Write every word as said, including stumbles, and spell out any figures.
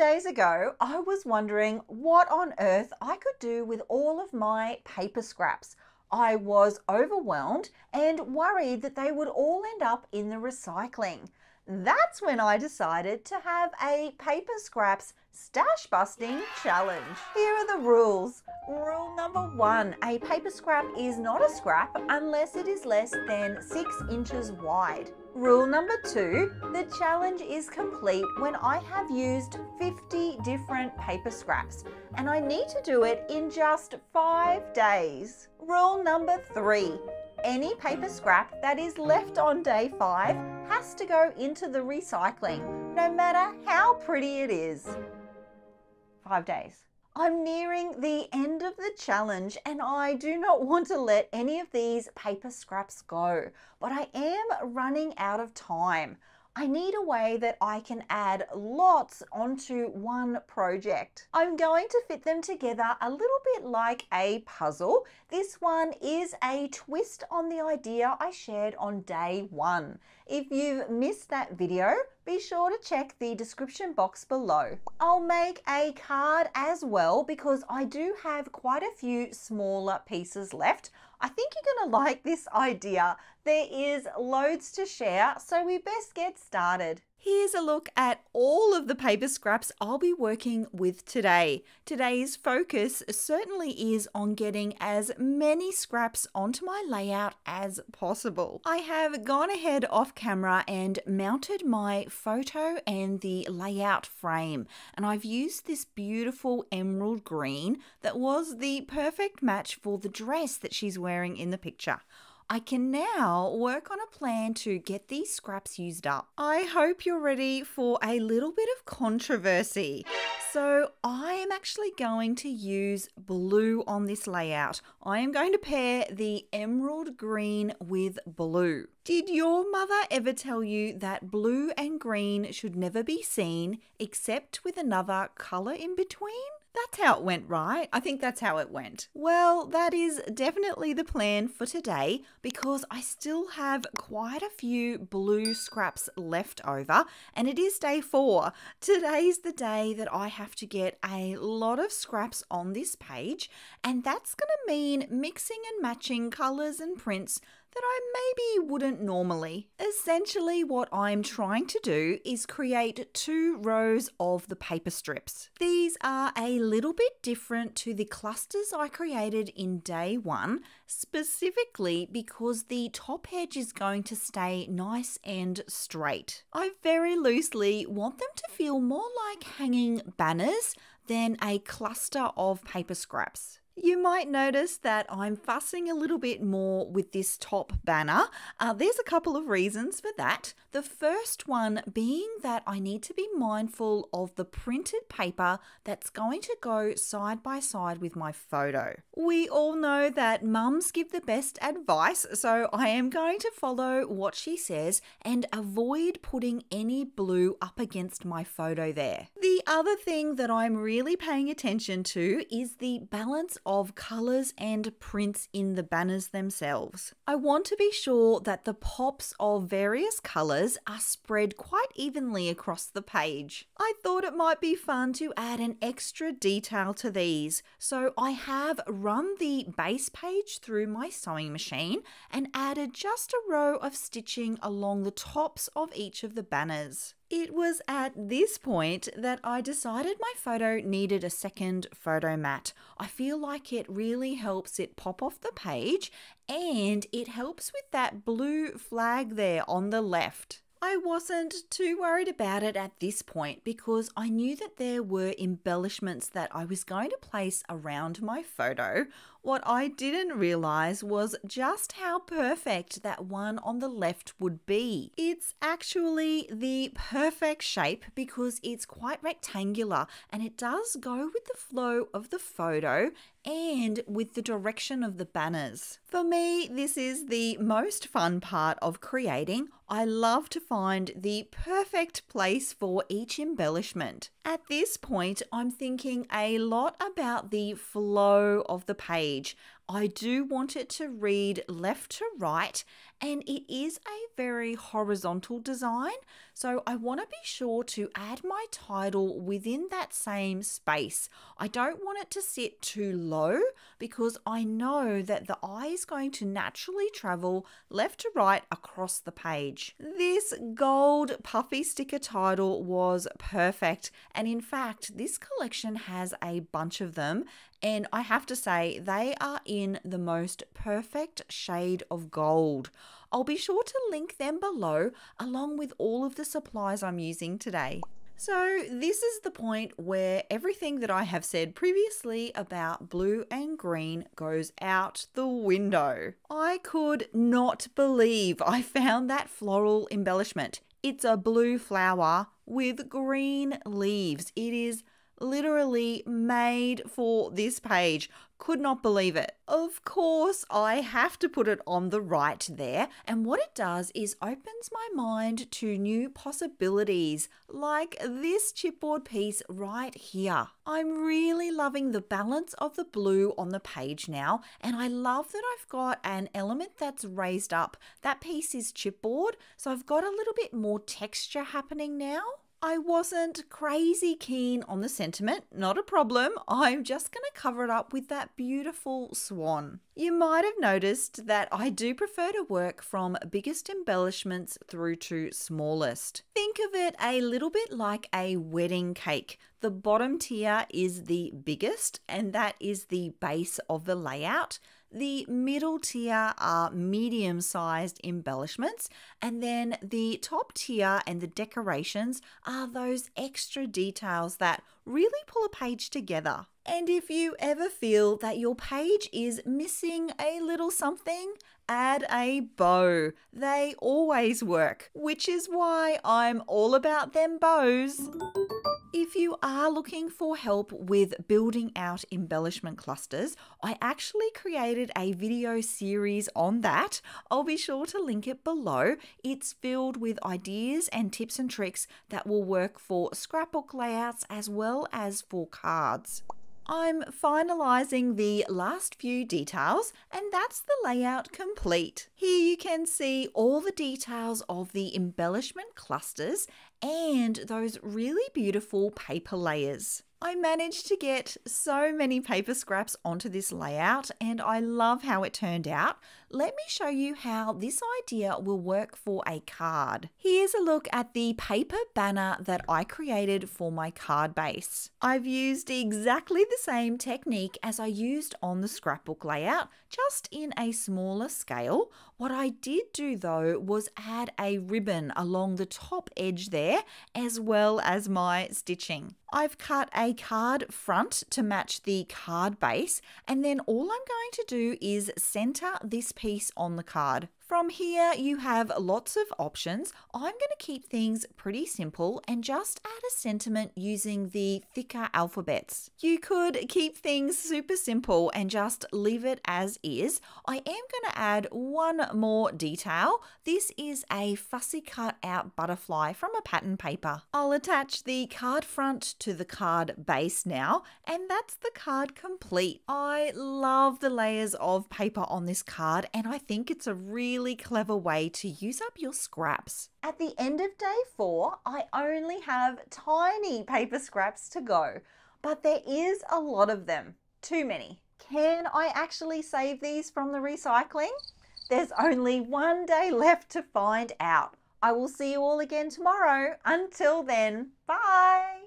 days ago, I was wondering what on earth I could do with all of my paper scraps. I was overwhelmed and worried that they would all end up in the recycling. That's when I decided to have a paper scraps stash busting challenge. Here are the rules. Rule number one, a paper scrap is not a scrap unless it is less than six inches wide. Rule number two, the challenge is complete when I have used fifty different paper scraps, and I need to do it in just five days. Rule number three, any paper scrap that is left on day five has to go into the recycling, no matter how pretty it is. Five days. I'm nearing the end of the challenge and I do not want to let any of these paper scraps go, but I am running out of time. I need a way that I can add lots onto one project. I'm going to fit them together a little bit like a puzzle. This one is a twist on the idea I shared on day one. If you've missed that video, be sure to check the description box below. I'll make a card as well because I do have quite a few smaller pieces left. I think you're going to like this idea. There is loads to share, so we best get started. Here's a look at all of the paper scraps I'll be working with today. Today's focus certainly is on getting as many scraps onto my layout as possible. I have gone ahead off camera and mounted my photo and the layout frame, and I've used this beautiful emerald green that was the perfect match for the dress that she's wearing in the picture. I can now work on a plan to get these scraps used up. I hope you're ready for a little bit of controversy. So I am actually going to use blue on this layout. I am going to pair the emerald green with blue. Did your mother ever tell you that blue and green should never be seen except with another color in between? That's how it went, right? I think that's how it went. Well, that is definitely the plan for today because I still have quite a few blue scraps left over and it is day four. Today's the day that I have to get a lot of scraps on this page, and that's going to mean mixing and matching colours and prints that I maybe wouldn't normally. Essentially, what I'm trying to do is create two rows of the paper strips. These are a little bit different to the clusters I created in day one, specifically because the top edge is going to stay nice and straight. I very loosely want them to feel more like hanging banners than a cluster of paper scraps. You might notice that I'm fussing a little bit more with this top banner. Uh, there's a couple of reasons for that. The first one being that I need to be mindful of the printed paper that's going to go side by side with my photo. We all know that mums give the best advice, so I am going to follow what she says and avoid putting any blue up against my photo there. The other thing that I'm really paying attention to is the balance of colours and prints in the banners themselves. I want to be sure that the pops of various colours are spread quite evenly across the page. I thought it might be fun to add an extra detail to these, so I have run the base page through my sewing machine and added just a row of stitching along the tops of each of the banners. It was at this point that I decided my photo needed a second photo mat. I feel like it really helps it pop off the page, and it helps with that blue flag there on the left. I wasn't too worried about it at this point because I knew that there were embellishments that I was going to place around my photo. What I didn't realize was just how perfect that one on the left would be. It's actually the perfect shape because it's quite rectangular and it does go with the flow of the photo and with the direction of the banners. For me, this is the most fun part of creating. I love to find the perfect place for each embellishment. At this point, I'm thinking a lot about the flow of the page. I do want it to read left to right, and it is a very horizontal design. So I want to be sure to add my title within that same space. I don't want it to sit too low because I know that the eye is going to naturally travel left to right across the page. This gold puffy sticker title was perfect. And in fact, this collection has a bunch of them. And I have to say, they are in the most perfect shade of gold. I'll be sure to link them below, along with all of the supplies I'm using today. So this is the point where everything that I have said previously about blue and green goes out the window. I could not believe I found that floral embellishment. It's a blue flower with green leaves. It is literally made for this page. Could not believe it. Of course, I have to put it on the right there. And what it does is opens my mind to new possibilities, like this chipboard piece right here. I'm really loving the balance of the blue on the page now. And I love that I've got an element that's raised up. That piece is chipboard. So I've got a little bit more texture happening now. I wasn't crazy keen on the sentiment, not a problem. I'm just going to cover it up with that beautiful swan. You might have noticed that I do prefer to work from biggest embellishments through to smallest. Think of it a little bit like a wedding cake. The bottom tier is the biggest, and that is the base of the layout. The middle tier are medium-sized embellishments, and then the top tier and the decorations are those extra details that really pull a page together. And if you ever feel that your page is missing a little something, add a bow. They always work, which is why I'm all about them bows. If you are looking for help with building out embellishment clusters, I actually created a video series on that. I'll be sure to link it below. It's filled with ideas and tips and tricks that will work for scrapbook layouts as well as for cards. I'm finalizing the last few details, and that's the layout complete. Here you can see all the details of the embellishment clusters and those really beautiful paper layers. I managed to get so many paper scraps onto this layout, and I love how it turned out. Let me show you how this idea will work for a card. Here's a look at the paper banner that I created for my card base. I've used exactly the same technique as I used on the scrapbook layout, just in a smaller scale. What I did do though was add a ribbon along the top edge there, as well as my stitching. I've cut a card front to match the card base, and then all I'm going to do is center this piece on the card. From here, you have lots of options. I'm going to keep things pretty simple and just add a sentiment using the thicker alphabets. You could keep things super simple and just leave it as is. I am going to add one more detail. This is a fussy cut out butterfly from a pattern paper. I'll attach the card front to the card base now, and that's the card complete. I love the layers of paper on this card, and I think it's a really clever way to use up your scraps. At the end of day four, I only have tiny paper scraps to go, but there is a lot of them. Too many. Can I actually save these from the recycling? There's only one day left to find out. I will see you all again tomorrow. Until then, bye!